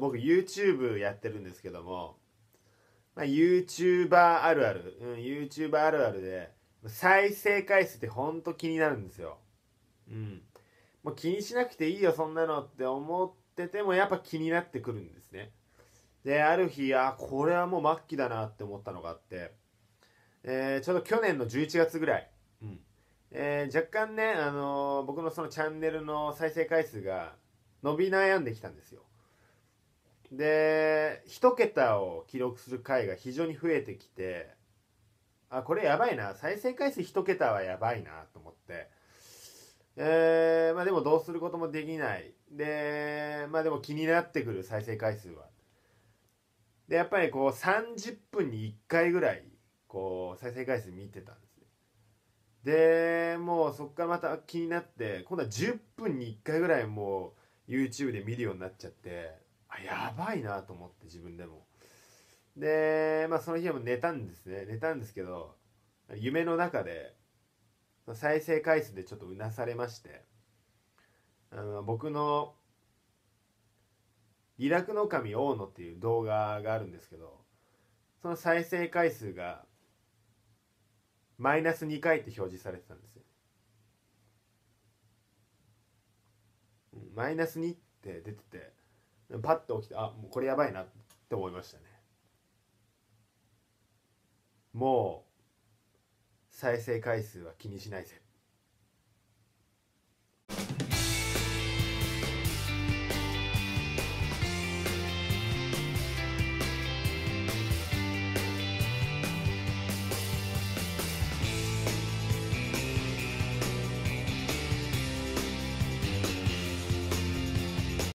僕 YouTube やってるんですけども、YouTuber あるある、YouTuber あるあるで再生回数ってほんと気になるんですよ。もう気にしなくていいよそんなのって思っててもやっぱ気になってくるんですね。である日、これはもう末期だなって思ったのがあって、ちょうど去年の11月ぐらい、若干ね、僕のそのチャンネルの再生回数が伸び悩んできたんですよ。で1桁を記録する回が非常に増えてきて、これやばいな、再生回数1桁はやばいなと思って、でもどうすることもできないで、でも気になってくる再生回数は。でやっぱりこう30分に1回ぐらいこう再生回数見てたんですね。でもうそこからまた気になって、今度は10分に1回ぐらいもう YouTube で見るようになっちゃって、やばいなと思って自分でも。でその日はもう寝たんですね。寝たんですけど、夢の中で再生回数でちょっとうなされまして、僕のリラクノカミ大野っていう動画があるんですけど、その再生回数がマイナス2回って表示されてたんですよ。マイナス2って出てて、パッと起きて、もうこれやばいなって思いましたね。もう再生回数は気にしないぜ。